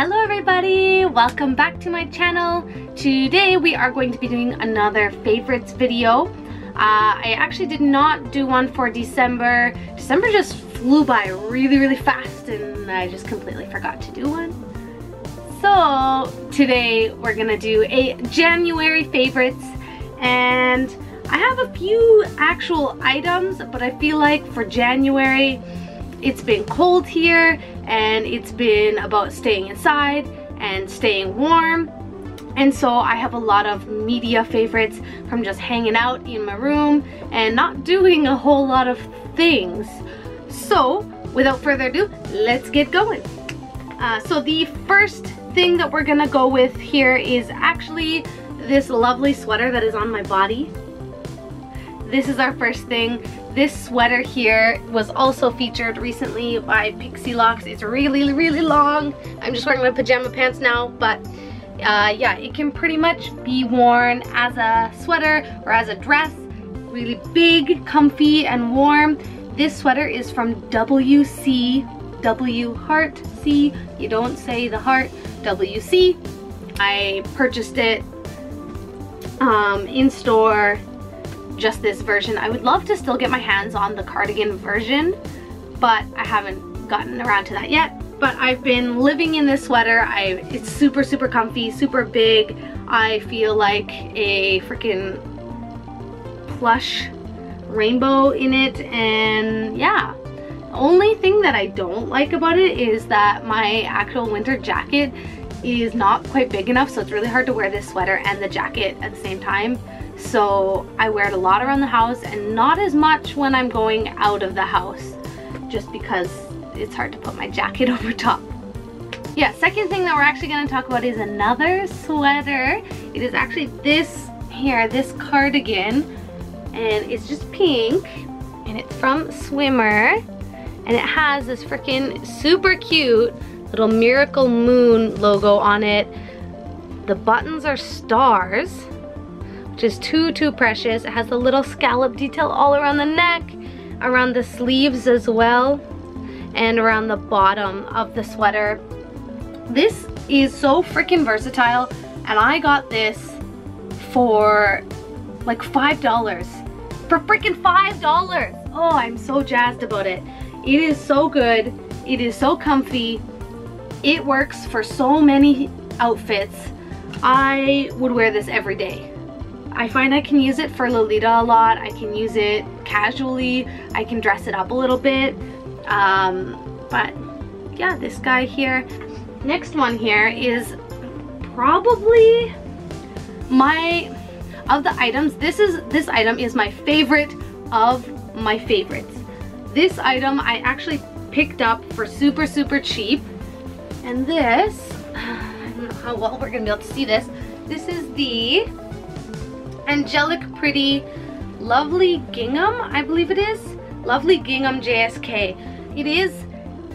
Hello everybody, welcome back to my channel. Today we are going to be doing another favorites video. I actually did not do one for December. December just flew by really fast and I just completely forgot to do one. So today we're gonna do a January favorites, and I have a few actual items, but I feel like for January it's been cold here and it's been about staying inside and staying warm, and so I have a lot of media favorites from just hanging out in my room and not doing a whole lot of things. So without further ado, let's get going. So the first thing that we're gonna go with here is actually this lovely sweater that is on my body. This is our first thing. This sweater here was also featured recently by Pixie Locks. It's really long. I'm just wearing my pajama pants now, but yeah, it can pretty much be worn as a sweater or as a dress. Really big, comfy, and warm. This sweater is from WC, W heart C. You don't say the heart, WC. I purchased it in store. Just this version. I would love to still get my hands on the cardigan version, but I haven't gotten around to that yet. But I've been living in this sweater. It's super comfy, super big. I feel like a freaking plush rainbow in it, and yeah. The only thing that I don't like about it is that my actual winter jacket is not quite big enough, so it's really hard to wear this sweater and the jacket at the same time. So I wear it a lot around the house and not as much when I'm going out of the house, just because it's hard to put my jacket over top. Yeah, second thing that we're actually going to talk about is another sweater. It is actually this here, this cardigan, and it's just pink, and it's from Swimmer, and it has this freaking super cute little Miracle Moon logo on it. The buttons are stars, which is too precious. It has the little scallop detail all around the neck, around the sleeves as well, and around the bottom of the sweater. This is so freaking versatile, and I got this for like $5. For freaking $5! Oh, I'm so jazzed about it. It is so good. It is so comfy. It works for so many outfits. I would wear this every day. I find I can use it for Lolita a lot. I can use it casually. I can dress it up a little bit. But yeah, this guy here. Next one here is probably of the items, this item is my favorite of my favorites. This item I actually picked up for super cheap. And this, I don't know how well we're gonna be able to see this. This is the Angelic Pretty Lovely Gingham, I believe it is. Lovely Gingham JSK. It is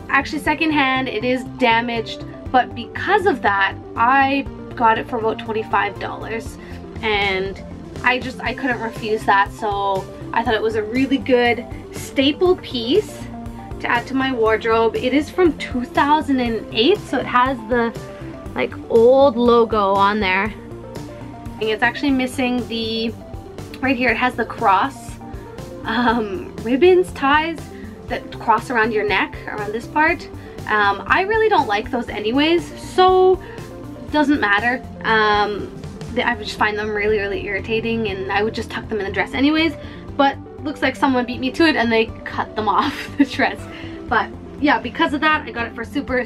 actually secondhand, it is damaged, but because of that, I got it for about $25, and I couldn't refuse that, so I thought it was a really good staple piece to add to my wardrobe. It is from 2008, so it has the like old logo on there. It's actually missing the, right here it has the cross ribbons, ties that cross around your neck, around this part. I really don't like those anyways, so doesn't matter. I would just find them really irritating, and I would just tuck them in the dress anyways, but looks like someone beat me to it and they cut them off the dress. But yeah, because of that I got it for super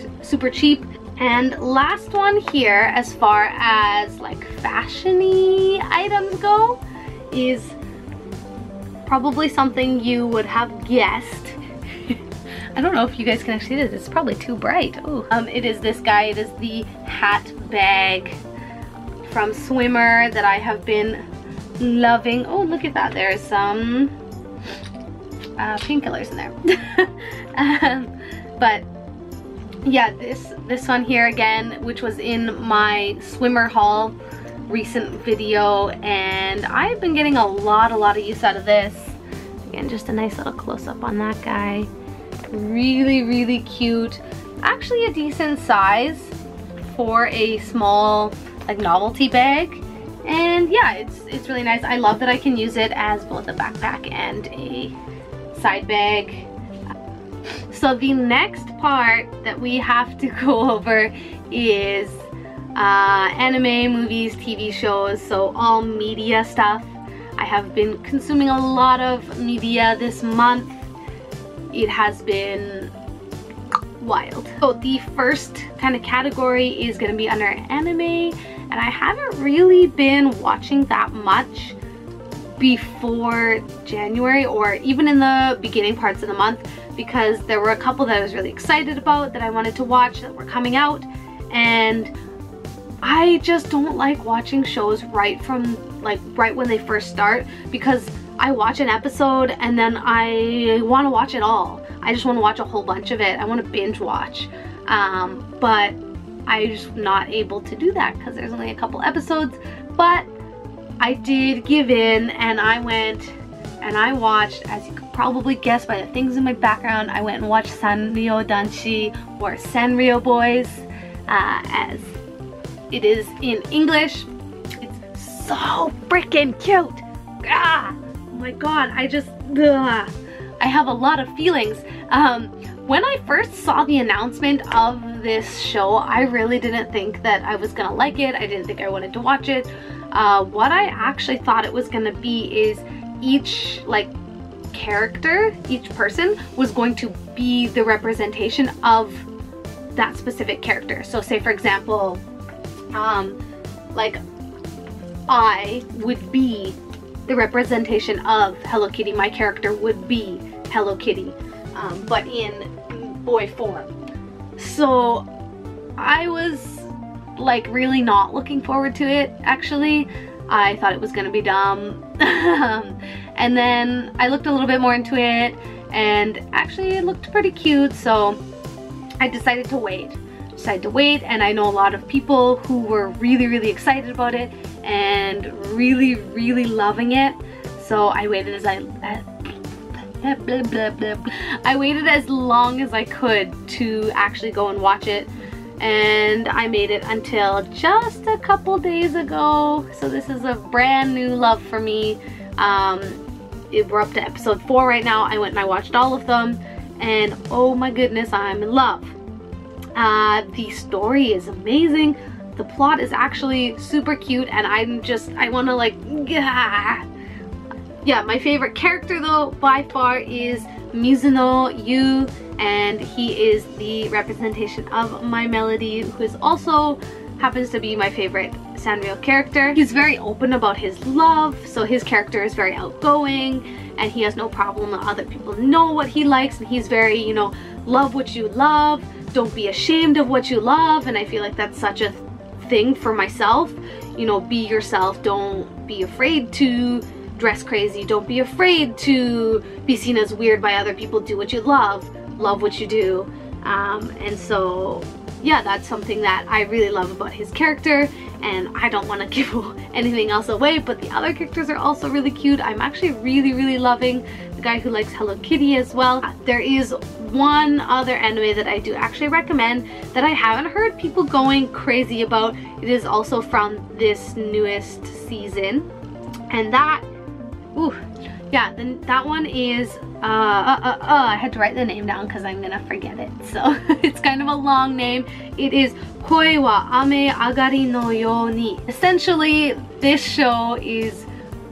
cheap. And last one here, as far as like fashion-y items go, is probably something you would have guessed. I don't know if you guys can actually see this, it's probably too bright. Oh, it is this guy, it is the hat bag from Swimmer that I have been loving. Oh, look at that, there's some painkillers in there. But yeah, this one here again, which was in my Swimmer haul recent video, and I've been getting a lot of use out of this. Again, just a nice little close-up on that guy. Really cute. Actually a decent size. for a small like novelty bag. And yeah, it's really nice. I love that I can use it as both a backpack and a side bag. So the next part that we have to go over is anime, movies, TV shows, so all media stuff. I have been consuming a lot of media this month. It has been wild. So the first kind of category is going to be under anime, and I haven't really been watching that much before January or even in the beginning parts of the month, because there were a couple that I was really excited about that I wanted to watch that were coming out, and I just don't like watching shows right when they first start, because I watch an episode and then I want to watch it all. I just want to watch a whole bunch of it. I want to binge watch, but I'm just not able to do that because there's only a couple episodes. But I did give in, and I went and I watched, as you could probably guess by the things in my background, I went and watched Sanrio Danchi, or Sanrio Boys, as it is in English. It's so freaking cute. Ah, oh my god, I just, ugh. I have a lot of feelings. When I first saw the announcement of this show, I really didn't think that I was gonna like it. I didn't think I wanted to watch it. What I actually thought it was gonna be is each like character, each person was going to be the representation of that specific character. So say for example, like I would be the representation of Hello Kitty. My character would be Hello Kitty, but in boy form. So I was like really not looking forward to it, actually. I thought it was gonna be dumb. And then I looked a little bit more into it, and actually it looked pretty cute, so I decided to wait. And I know a lot of people who were really excited about it and really loving it, so I waited as long as I could to actually go and watch it, and I made it until just a couple days ago. So this is a brand new love for me. We're up to episode 4 right now. I went and I watched all of them, and oh my goodness, I'm in love. The story is amazing. The plot is actually super cute, and I'm just, I want to like, yeah. My favorite character though by far is Mizuno Yu, and he is the representation of My Melody, who is also happens to be my favorite Sanrio character. He's very open about his love, so his character is very outgoing, and he has no problem that other people know what he likes, and he's very, you know, love what you love. Don't be ashamed of what you love. And I feel like that's such a thing for myself. You know, be yourself. Don't be afraid to dress crazy. Don't be afraid to be seen as weird by other people. Do what you love. Love what you do. And so, yeah, that's something that I really love about his character. And I don't want to give anything else away, but the other characters are also really cute. I'm actually really loving the guy who likes Hello Kitty as well. There is one other anime that I do actually recommend that I haven't heard people going crazy about. It is also from this newest season, and that, ooh, yeah, then that one is I had to write the name down because I'm gonna forget it, so it's kind of a long name. It is Koi wa Ame Agari no Yoni. Essentially, this show is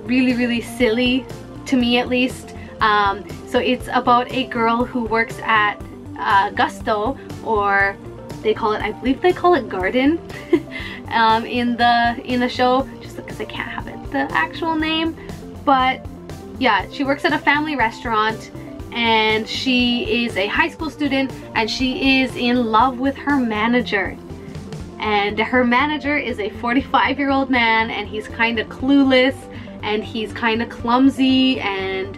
really silly, to me at least. So it's about a girl who works at Gusto, or they call it, I believe they call it Garden, in the show, just because I can't have it, the actual name. But yeah, she works at a family restaurant, and she is a high school student, and she is in love with her manager. And her manager is a 45-year-old man, and he's kind of clueless, and he's kind of clumsy, and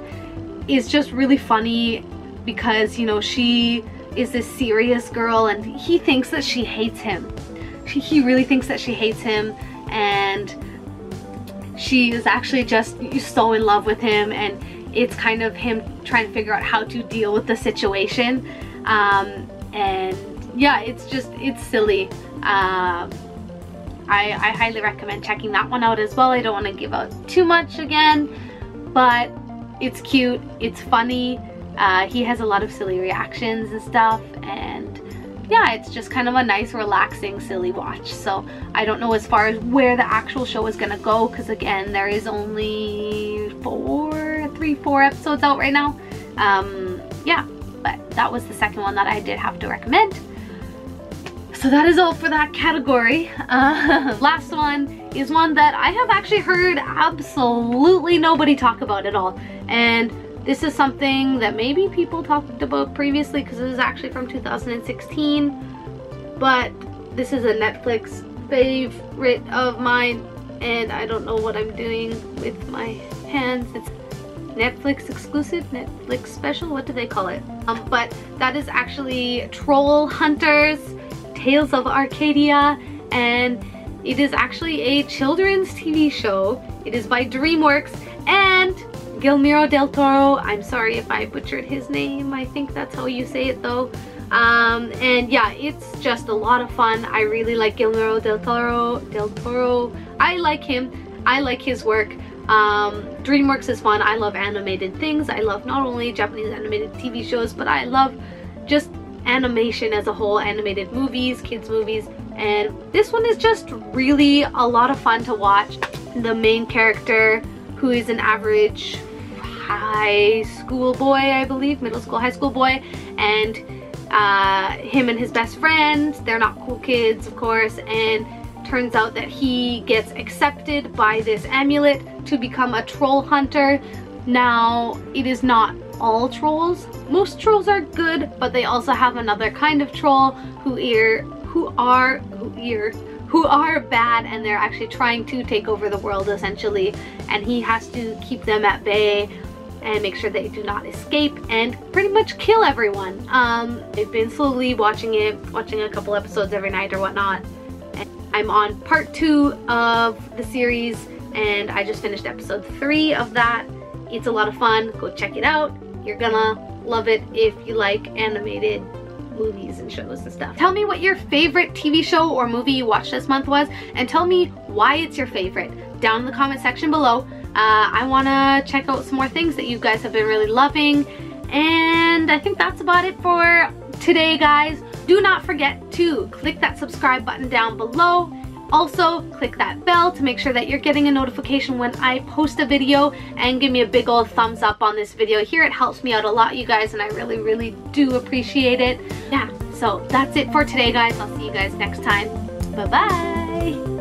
is just really funny because, you know, she is this serious girl, and he thinks that she hates him. He really thinks that she hates him, and she is actually just so in love with him, and it's kind of him trying to figure out how to deal with the situation. And yeah, it's silly. I highly recommend checking that one out as well. I don't want to give out too much again, but it's cute, it's funny. He has a lot of silly reactions and stuff, and yeah, it's just kind of a nice, relaxing, silly watch. So I don't know as far as where the actual show is gonna go, because again, there is only three, four episodes out right now. Yeah, but that was the second one that I did have to recommend. So that is all for that category. Last one is one that I have actually heard absolutely nobody talk about at all, and this is something that maybe people talked about previously because it was actually from 2016, but this is a Netflix favorite of mine, and I don't know what I'm doing with my hands. It's Netflix exclusive, Netflix special, what do they call it? But that is actually Trollhunters, Tales of Arcadia, and it is actually a children's TV show. It is by DreamWorks and Guillermo del Toro. I'm sorry if I butchered his name. I think that's how you say it though. And yeah, it's just a lot of fun. I really like Guillermo del Toro. I like him. I like his work. DreamWorks is fun. I love animated things. I love not only Japanese animated TV shows, but I love just animation as a whole, animated movies, kids movies, and this one is just really a lot of fun to watch. The main character, who is an average high school boy, I believe, middle school, high school boy, and him and his best friend, they're not cool kids, of course, and turns out that he gets accepted by this amulet to become a troll hunter. Now, it is not all trolls. Most trolls are good, but they also have another kind of troll who are bad, and they're actually trying to take over the world essentially, and he has to keep them at bay and make sure they do not escape and pretty much kill everyone. I've been slowly watching a couple episodes every night or whatnot, and I'm on part 2 of the series, and I just finished episode 3 of that. It's a lot of fun. Go check it out. You're gonna love it if you like animated movies and shows and stuff. Tell me what your favorite TV show or movie you watched this month was, and tell me why it's your favorite down in the comment section below. I wanna check out some more things that you guys have been really loving, and I think that's about it for today, guys. Do not forget to click that subscribe button down below. Also, click that bell to make sure that you're getting a notification when I post a video, and give me a big old thumbs up on this video here. It helps me out a lot, you guys, and I really, really do appreciate it. Yeah, so that's it for today, guys. I'll see you guys next time. Bye-bye!